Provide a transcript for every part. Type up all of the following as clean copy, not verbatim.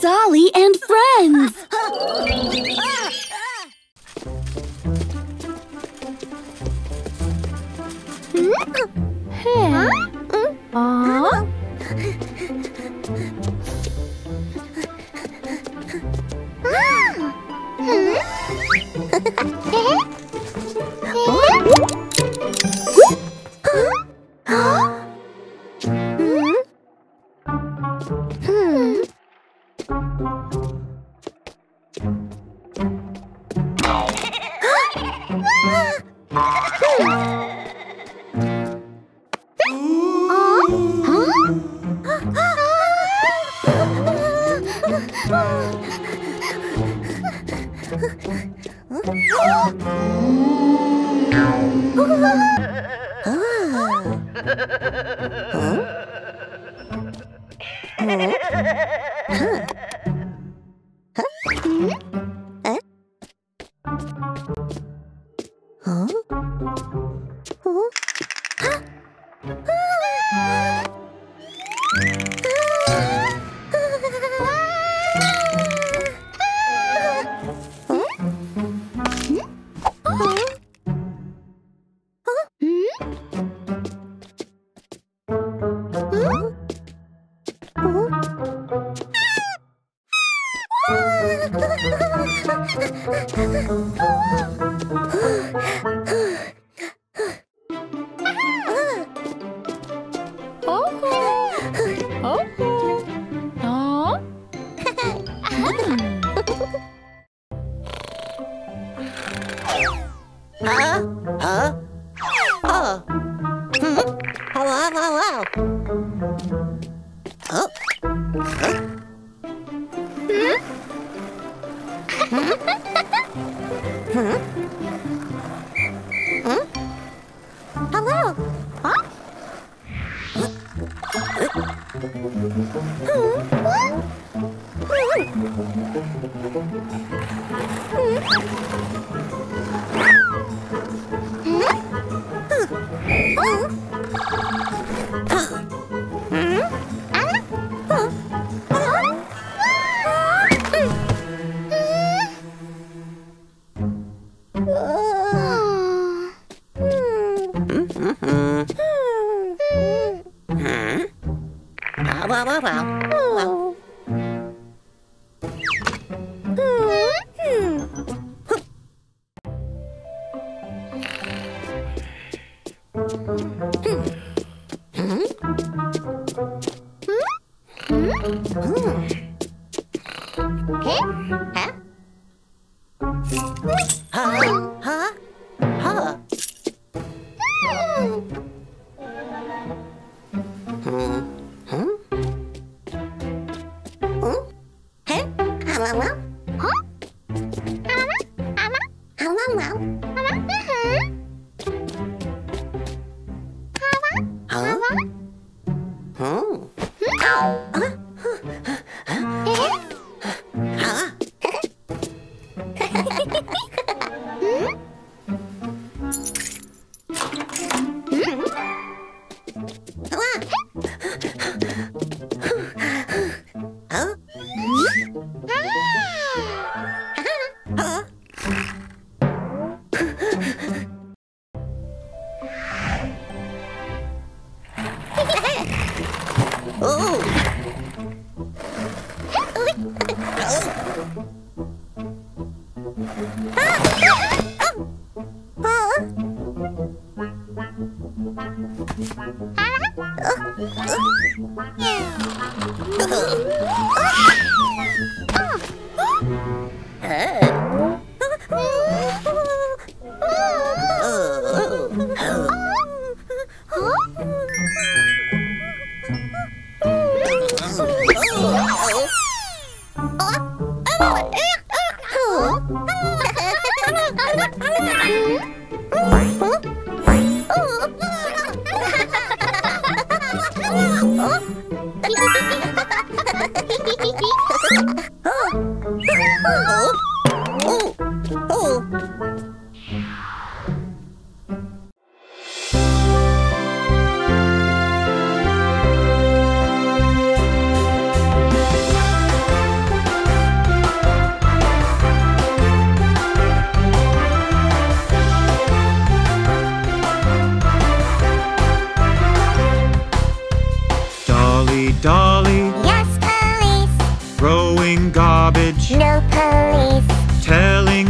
Dolly and Friends! Hey.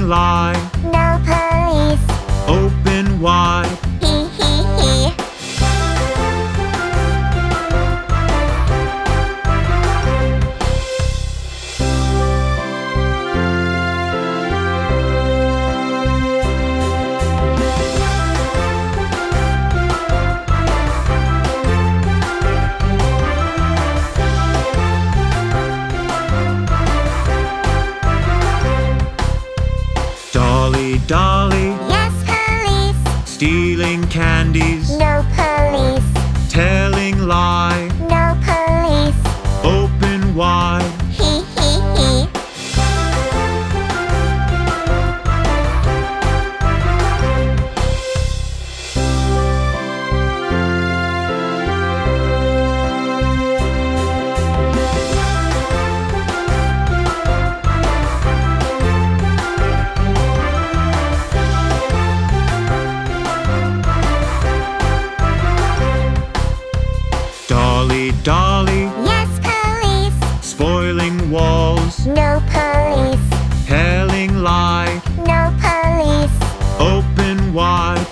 lie. No police. Open wide. Hee hee hee. Dolly. Yes, police. Stealing candies. No, police. Telling lies. No, police. Open wide. Hee hee hee. Dolly. Yes, police. Spoiling walls. No, police. Telling lies. No, police. Open wide.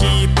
Keep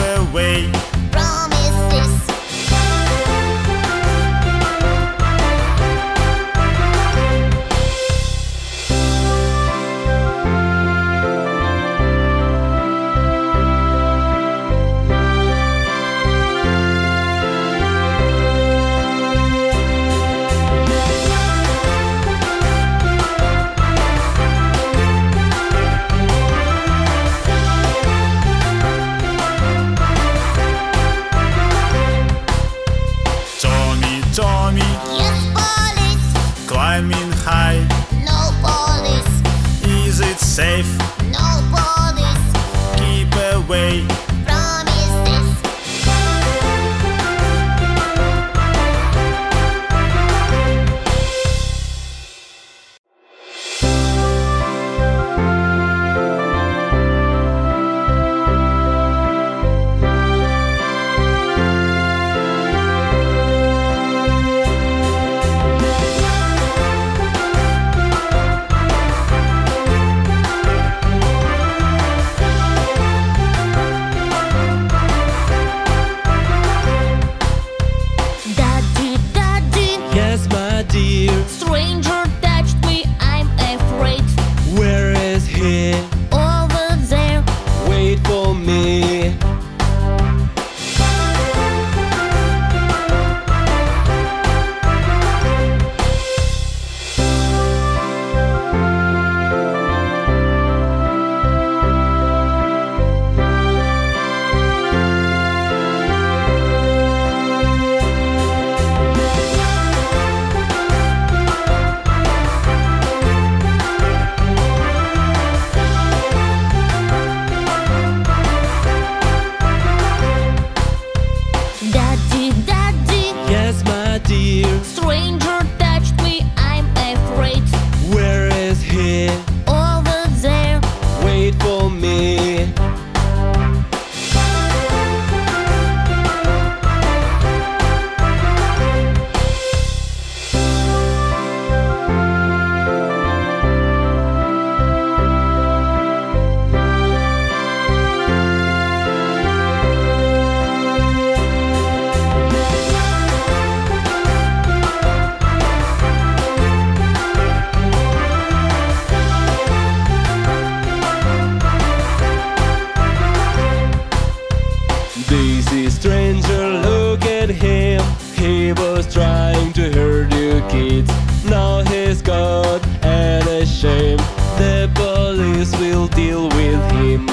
kids. Now he's got and ashamed. The police will deal with him.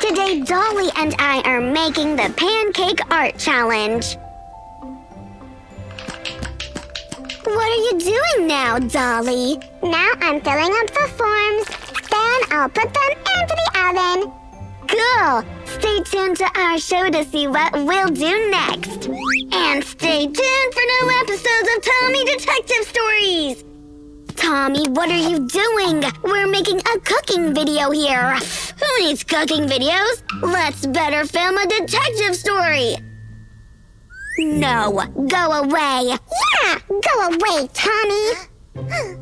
Today, Dolly and I are making the Pancake Art Challenge. What are you doing now, Dolly? Now I'm filling up the forms. Then I'll put them into the oven. Cool! Stay tuned to our show to see what we'll do next. And stay tuned for new episodes of Tommy Detective Stories! Tommy, what are you doing? We're making a cooking video here. Who needs cooking videos? Let's better film a detective story. No, go away. Yeah, go away, Tommy. Huh?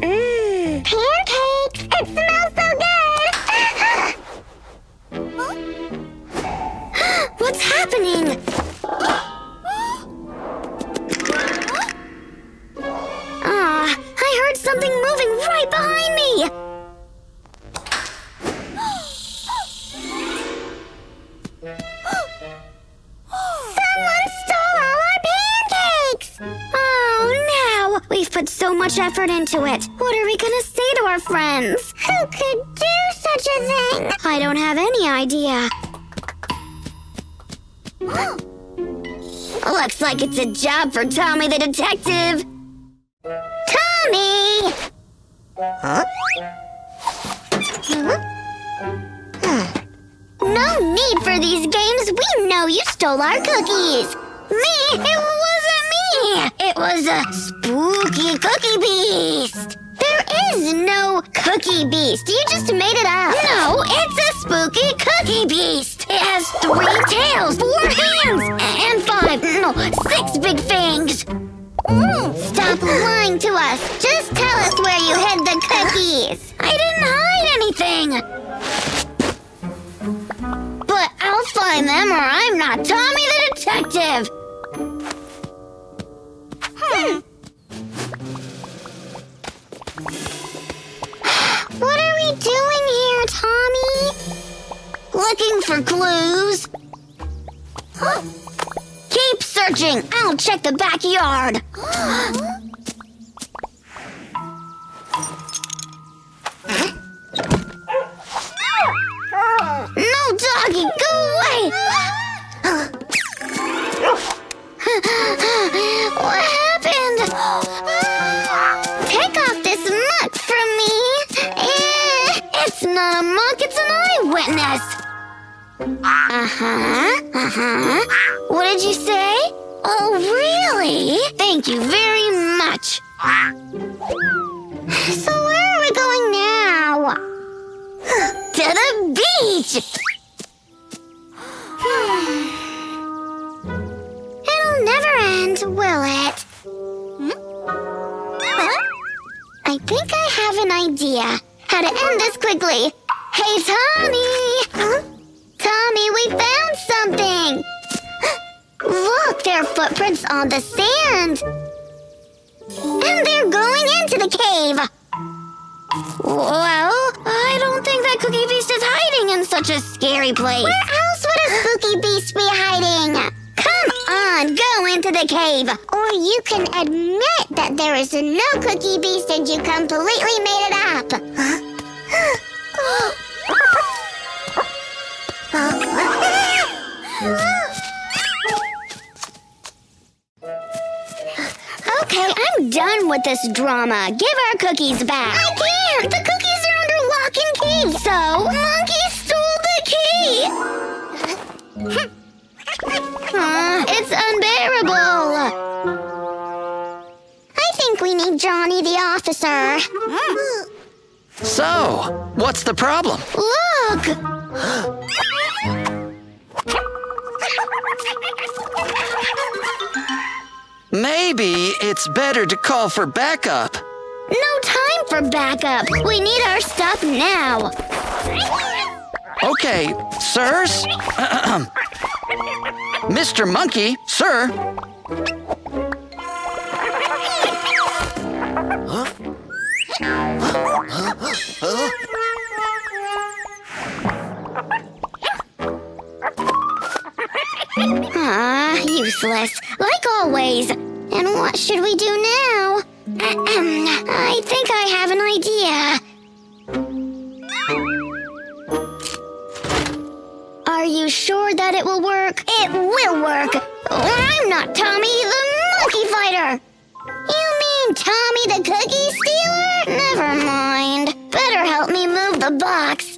Pancakes! It smells so good! What's happening? I heard something moving right behind me! Someone stole all our pancakes! Oh no! We've put so much effort into it. What are we gonna say? Our friends. Who could do such a thing? I don't have any idea. Looks like it's a job for Tommy the detective. Tommy! Huh? No need for these games. We know you stole our cookies. Me? It wasn't me. It was a spooky cookie beast. There is no cookie beast. You just made it up. No, it's a spooky cookie beast. It has 3 tails, 4 hands, and 5, no, 6 big fangs. Stop lying to us. Just tell us where you hid the cookies. I didn't hide anything. But I'll find them or I'm not Tommy the detective. What are we doing here, Tommy? Looking for for clues. Huh? Keep searching. I'll check the backyard. No, doggy, go away. What happened? Pick off this muck from me. It's not a muck, it's an eyewitness. What did you say? Oh, really? Thank you very much. So where are we going now? To the beach! It'll never end, will it? I think I have an idea how to end this quickly. Hey, Tommy! Tommy, we found something! Look, there are footprints on the sand! And they're going into the cave! Well, I don't think that Cookie Beast is hiding in such a scary place. Where else would a spooky beast be hiding? Come on, go into the cave. Or you can admit that there is no Cookie Beast and you completely made it up. Okay, I'm done with this drama. Give our cookies back. I can't. The cookies are under lock and key! So, Monkey stole the key! It's unbearable! I think we need Johnny the officer. So, what's the problem? Look! Maybe it's better to call for backup. No time for backup. We need our stuff now. Okay, sirs. Mr. Monkey, sir. Useless, like always. And what should we do now? I think I have an idea. Are you sure that it will work? It will work. I'm not Tommy the Monkey Fighter. You mean Tommy the Cookie Stealer? Never mind. Better help me move the box.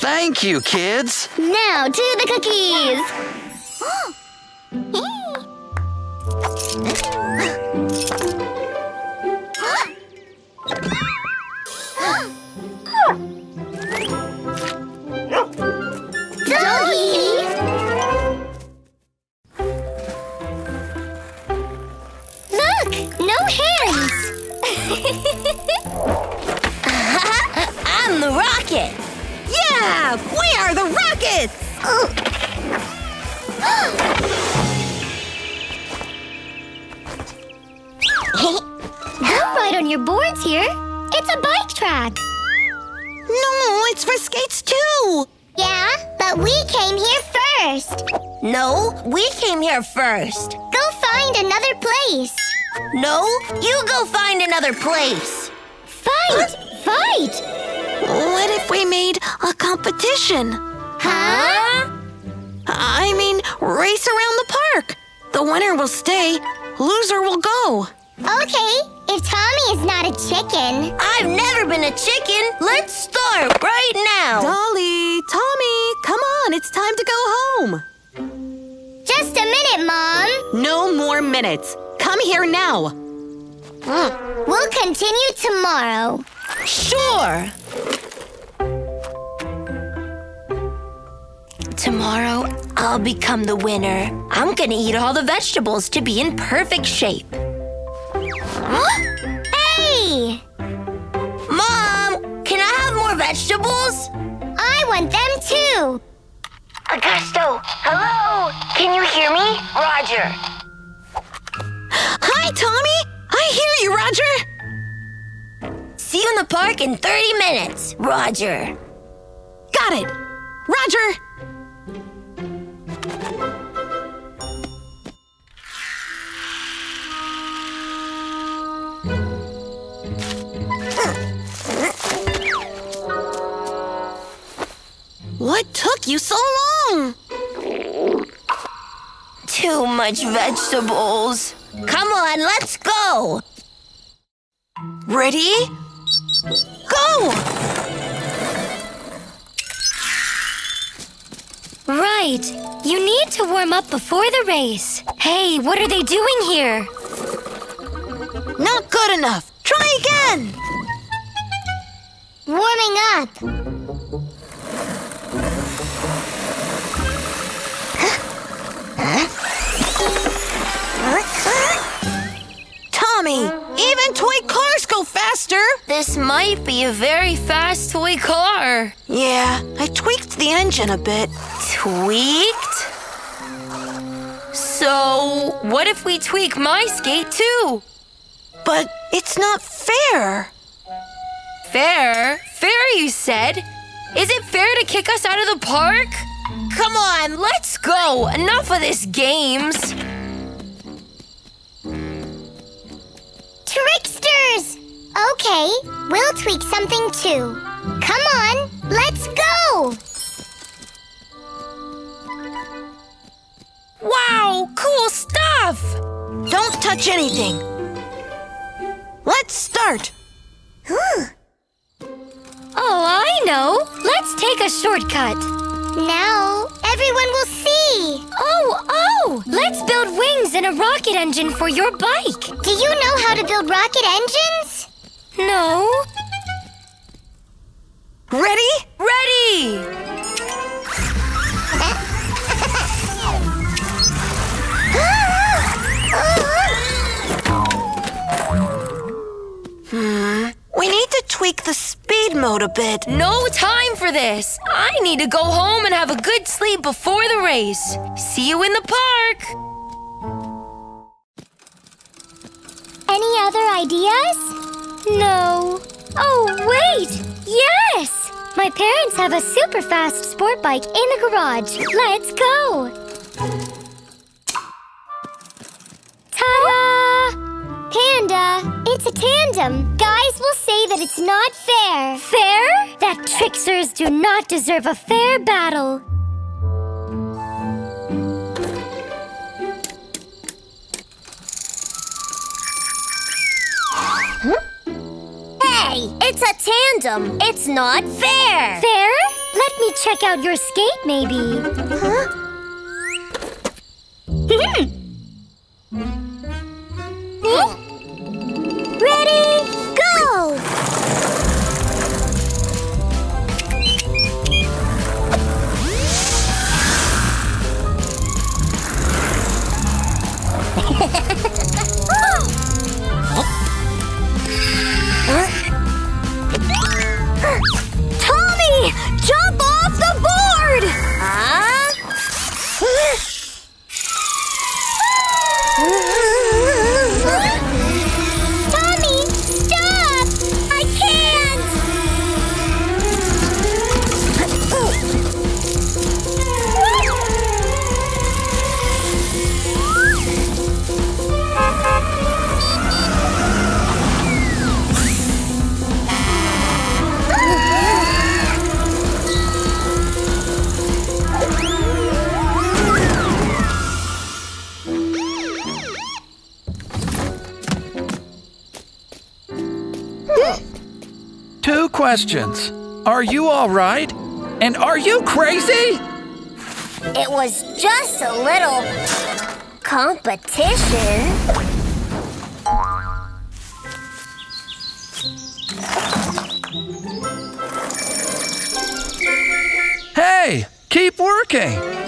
Thank you, kids. Now to the cookies. Doggy. Look, no hands. I'm the rocket. Yeah! We are the Rockets! Don't ride on your boards here. It's a bike track. No, it's for skates too. Yeah, but we came here first. No, we came here first. Go find another place. No, you go find another place. Fight! Fight! What if we made a competition? Huh? I mean, race around the park. The winner will stay, loser will go. Okay, if Tommy is not a chicken. I've never been a chicken. Let's start right now. Dolly, Tommy, come on, it's time to go home. Just a minute, Mom. No more minutes. Come here now. We'll continue tomorrow. Sure. Tomorrow, I'll become the winner. I'm gonna eat all the vegetables to be in perfect shape. Hey! Mom, can I have more vegetables? I want them too. Augusto, hello? Can you hear me? Roger. Hi, Tommy. I hear you, Roger. See you in the park in 30 minutes, Roger. Got it. Roger. What took you so long? Too much vegetables. Come on, let's go. Ready? Go! Right. You need to warm up before the race. Hey, what are they doing here? Not good enough. Try again. Warming up. Tommy, even toy cars go faster. This might be a very fast toy car. Yeah, I tweaked the engine a bit. Tweaked? So, what if we tweak my skate too? But it's not fair. Fair? Fair, you said? Is it fair to kick us out of the park? Come on, let's go! Enough of this games! Tricksters! Okay, we'll tweak something too. Come on, let's go! Wow, cool stuff! Don't touch anything. Let's start! Oh, I know! Let's take a shortcut. Now, everyone will see! Oh! Let's build wings and a rocket engine for your bike! Do you know how to build rocket engines? No. Ready? Ready! We need to tweak the speed mode a bit. No time for this. I need to go home and have a good sleep before the race. See you in the park. Any other ideas? No. Oh, wait. Yes. My parents have a super fast sport bike in the garage. Let's go. Ta-da! Panda, it's a tandem. Guys will say that it's not fair. Fair? That tricksters do not deserve a fair battle. Huh? Hey, it's a tandem. It's not fair. Fair? Let me check out your skate, maybe. Huh? Ready, go! Tommy, jump off the board! Questions. Are you all right? And are you crazy? It was just a little competition. Hey, keep working.